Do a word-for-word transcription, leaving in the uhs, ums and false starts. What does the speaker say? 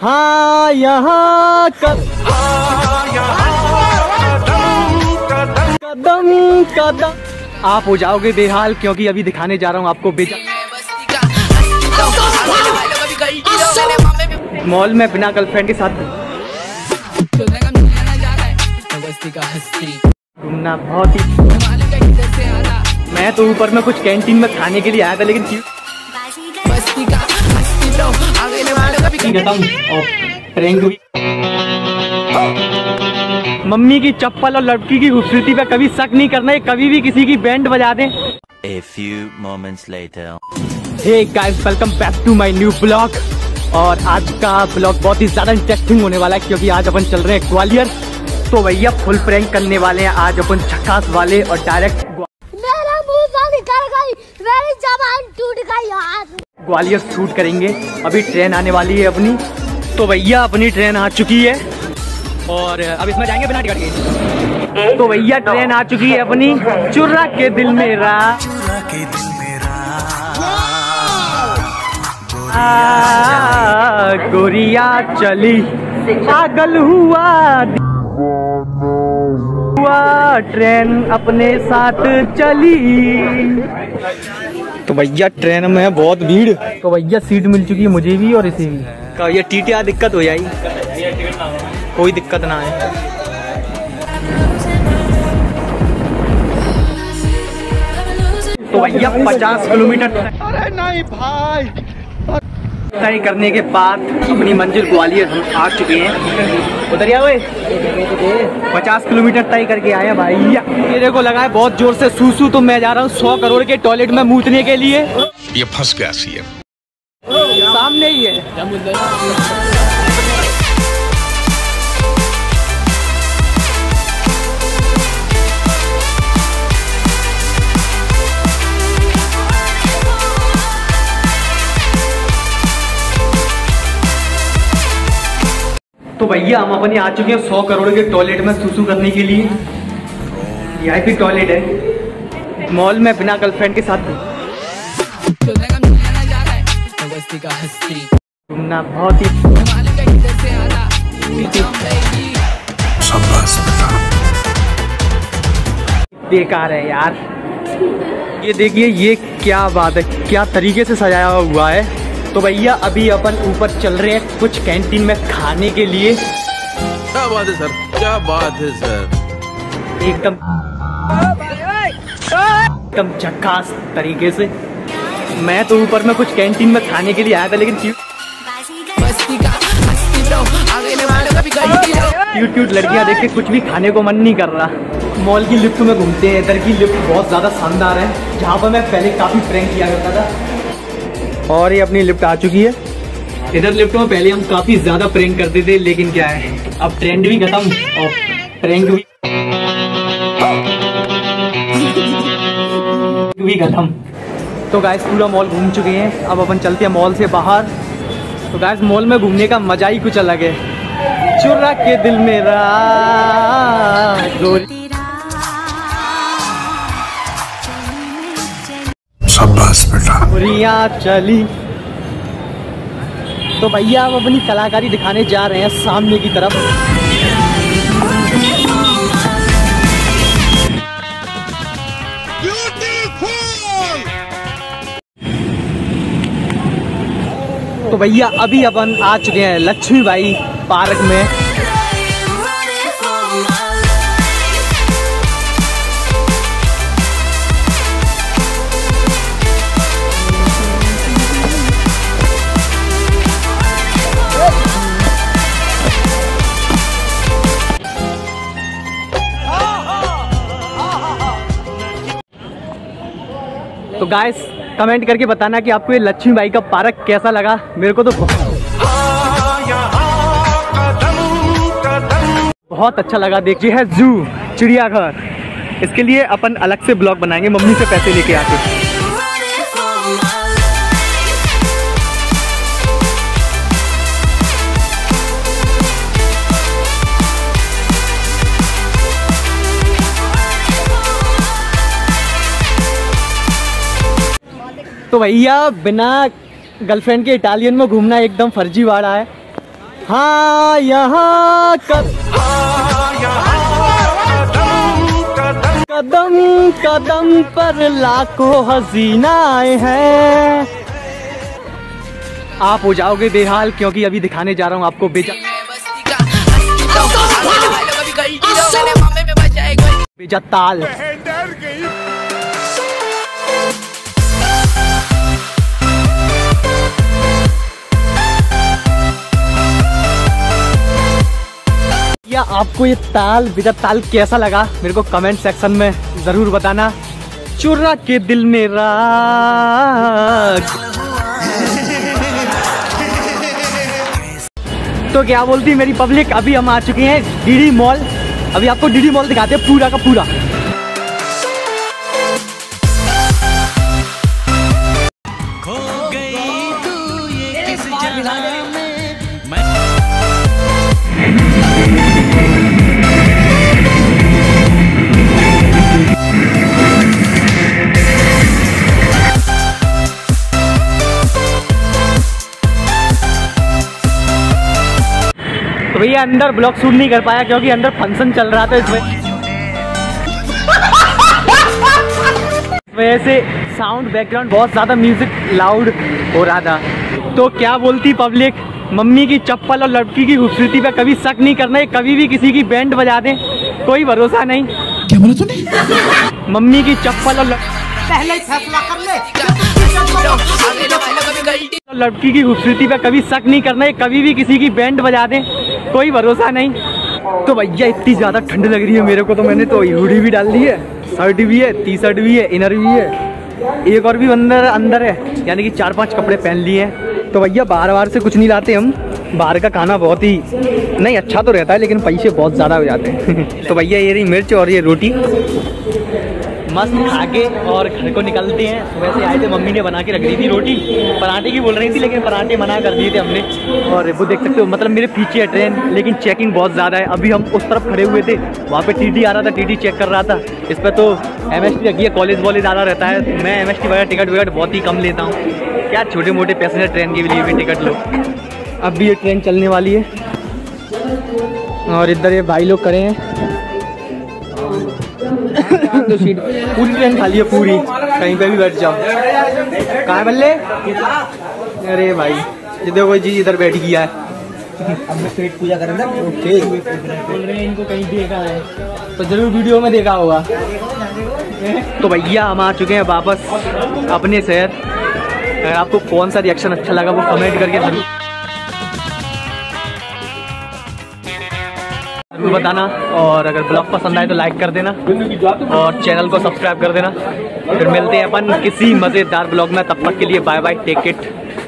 हाँ यहाँ कदम कदम आप हो जाओगे बेहाल, क्योंकि अभी दिखाने जा रहा हूँ आपको बेजा मॉल में बिना गर्लफ्रेंड के साथ घूमना। बहुत ही मैं तो ऊपर में कुछ कैंटीन में खाने के लिए आया था, लेकिन मम्मी की चप्पल और लड़की की खूबसूरती पे कभी शक नहीं करना है, कभी भी किसी की बैंड बजा दें। A few moments later. Hey guys, welcome back to my new vlog. और आज का ब्लॉग बहुत ही ज्यादा इंटरेस्टिंग होने वाला है, क्योंकि आज अपन चल रहे हैं ग्वालियर। तो भैया फुल प्रैंक करने वाले हैं आज अपन, झकास वाले, और डायरेक्ट मेरा मुंह निकल गई, मेरी जबान टूट गई यार। ग्वालियर शूट करेंगे। अभी ट्रेन आने वाली है अपनी, तो भैया अपनी ट्रेन आ चुकी है और अब इसमें जाएंगे बिना टिकट के। तो भैया ट्रेन आ चुकी है अपनी, चुरा के दिल मेरा गोरिया चली, पागल हुआ हुआ ट्रेन अपने साथ चली। तो भैया ट्रेन में बहुत भीड़। तो भैया सीट मिल चुकी है मुझे भी और इसे भी। का ये टीटीआर दिक्कत हो जाएगी, कोई दिक्कत ना है। तो भैया पचास किलोमीटर अरे नहीं भाई तय करने के बाद अपनी मंजिल ग्वालियर हम आ चुके हैं। उधर या वे पचास किलोमीटर तय करके आए हैं भैया। मेरे को लगा है बहुत जोर से सूसू, तो मैं जा रहा हूँ सौ करोड़ के टॉयलेट में मूतने के लिए। ये फंस गया सीएम, सामने ही है। तो भैया हम अपने आ चुके हैं सौ करोड़ के टॉयलेट में सूसू करने के लिए। यहाँ की टॉयलेट है मॉल में बिना गर्लफ्रेंड के साथ घूमना। बहुत ही बेकार है यार। ये देखिए ये क्या बात है, क्या तरीके से सजाया हुआ है। तो भैया अभी अपन ऊपर चल रहे हैं कुछ कैंटीन में खाने के लिए। क्या बात है सर, क्या बात है सर, एकदम झकास तरीके से। मैं तो ऊपर में कुछ कैंटीन में खाने के लिए आया था, लेकिन क्यूट क्यूट लड़कियां देख के कुछ भी खाने को मन नहीं कर रहा। मॉल की लिफ्ट में घूमते हैं, इधर की लिफ्ट बहुत ज्यादा शानदार है, जहाँ पर मैं पहले काफी प्रैंक किया करता था। और ये अपनी लिफ्ट आ चुकी है। इधर लिफ्ट में पहले हम काफी ज्यादा प्रैंक करते थे, लेकिन क्या है अब ट्रेंड भी खत्म और प्रैंक भी भी खत्म। तो गाइस पूरा मॉल घूम चुके हैं, अब अपन चलते हैं मॉल से बाहर। तो गाइस मॉल में घूमने का मजा ही कुछ अलग है। चुरा के दिल मेरा गोरिया चली। तो भैया हम अपनी कलाकारी दिखाने जा रहे हैं सामने की तरफ। तो भैया अभी अपन आ चुके हैं लक्ष्मीबाई पार्क में। तो गाइस कमेंट करके बताना कि आपको ये लक्ष्मी बाई का पार्क कैसा लगा। मेरे को तो बहुत अच्छा लगा। देखिए है जू, चिड़ियाघर, इसके लिए अपन अलग से ब्लॉग बनाएंगे मम्मी से पैसे लेके आके। तो भैया बिना गर्लफ्रेंड के इटालियन में घूमना एकदम फर्जीवाड़ा है। हाँ यहाँ कदम कदम कदम पर लाखों हसीनाएं हैं। आप हो जाओगे बेहाल क्योंकि अभी दिखाने जा रहा हूँ आपको बेजा बेजा ताल। या आपको ये ताल बेजा ताल कैसा लगा मेरे को कमेंट सेक्शन में जरूर बताना। चुरा के दिल मेरा तो क्या बोलती मेरी पब्लिक। अभी हम आ चुके हैं डीडी मॉल। अभी आपको डीडी मॉल दिखाते हैं पूरा का पूरा। खो गई तू ये किस जहां में तो भैया अंदर ब्लॉग शूट नहीं कर पाया क्योंकि अंदर फंक्शन चल रहा था। इसमें वजह से साउंड बैकग्राउंड बहुत ज़्यादा म्यूजिक लाउड हो रहा था। तो क्या बोलती पब्लिक, मम्मी की चप्पल और लड़की की खूबसूरती पर कभी शक नहीं करना है। कभी भी किसी की बैंड बजा दें कोई भरोसा नहीं। क्या बोला तूने? मम्मी की चप्पल और पहले फैसला कर ले। लड़की की खूबसूरती पर कभी शक नहीं करना है। कभी भी किसी की बैंड बजा दें कोई भरोसा नहीं। तो भैया इतनी ज़्यादा ठंड लग रही है मेरे को, तो मैंने तो हुडी भी डाल दी है, शर्ट भी है, टी शर्ट भी है, इनर भी है, एक और भी अंदर अंदर है, यानी कि चार पांच कपड़े पहन लिए हैं। तो भैया बाहर बाहर से कुछ नहीं लाते हम। बाहर का खाना बहुत ही नहीं अच्छा तो रहता है लेकिन पैसे बहुत ज़्यादा हो जाते हैं। तो भैया ये रही मिर्च और ये रोटी मस्त खा के और घर को निकलते हैं। वैसे आए थे, मम्मी ने बना के रख दी थी रोटी, पराठे की बोल रही थी लेकिन पराठे मना कर दिए थे हमने। और वो देख सकते हो मतलब मेरे पीछे है ट्रेन, लेकिन चेकिंग बहुत ज़्यादा है। अभी हम उस तरफ खड़े हुए थे, वहाँ पे टीटी आ रहा था, टीटी चेक कर रहा था। इस पर तो एम एस टी लगी है, कॉलेज वॉलेज ज़्यादा रहता है। मैं एम एस टी वगैरह टिकट वगैरह बहुत ही कम लेता हूँ। क्या छोटे मोटे पैसेंजर ट्रेन के लिए भी टिकट लो। अब भी ये ट्रेन चलने वाली है और इधर ये भाई लोग खड़े हैं। तो सीट पूरी ट्रेन खाली है, पूरी, कहीं पे भी बैठ जाओ। कहाँ बल्ले? अरे भाई ये देखो जी इधर बैठ गया है। अब मैं पेट पूजा कर रहा हूँ। ओके बोल रहे हैं इनको कहीं देखा है तो जरूर वीडियो में देखा होगा। तो भैया हम आ चुके हैं वापस अपने शहर। अगर आपको कौन सा रिएक्शन अच्छा लगा वो कमेंट करके जरूर बताना। और अगर ब्लॉग पसंद आए तो लाइक कर देना और चैनल को सब्सक्राइब कर देना। फिर मिलते हैं अपन किसी मज़ेदार ब्लॉग में। तब तक के लिए बाय बाय, टेक इट।